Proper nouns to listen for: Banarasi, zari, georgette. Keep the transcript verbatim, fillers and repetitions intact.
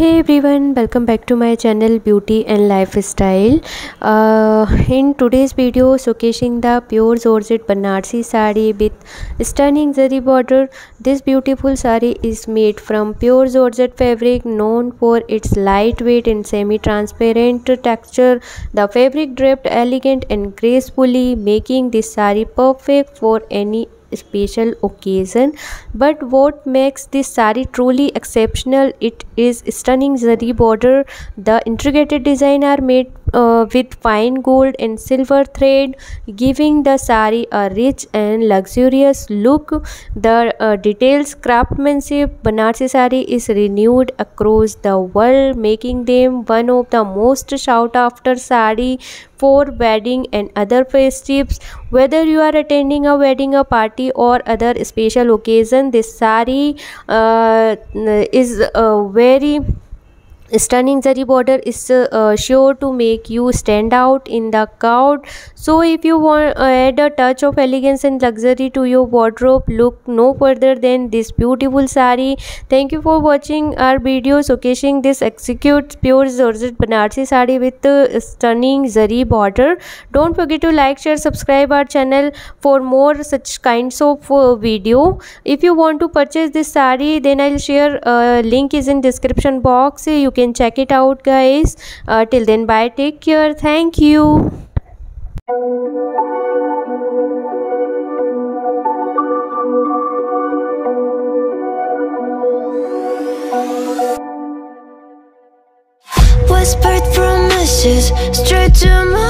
Hey everyone, welcome back to my channel Beauty and Lifestyle. Uh, in today's video, showcasing the pure georgette Banarasi sari with stunning zari border. This beautiful sari is made from pure georgette fabric, known for its lightweight and semi-transparent texture. The fabric draped elegant and gracefully, making this sari perfect for any special occasion. But what makes this sari truly exceptional? It is stunning zari border. The intricate design are made uh, with fine gold and silver thread, giving the sari a rich and luxurious look. The uh, details craftsmanship Banarasi sari is renewed across the world, making them one of the most sought after sari for wedding and other festivities. Whether you are attending a wedding, a party, or other special occasion, this sari uh, is uh, very stunning zari border is uh, sure to make you stand out in the crowd. So if you want to add a touch of elegance and luxury to your wardrobe, look no further than this beautiful sari. Thank you for watching our video showcasing this exquisite pure georgette Banarasi sari with uh, stunning zari border. Don't forget to like, share, subscribe our channel for more such kinds of uh, video. If you want to purchase this sari, then I'll share uh, link is in description box. You can check it out, guys. Uh, till then, bye, take care, thank you. Whispered promises straight to my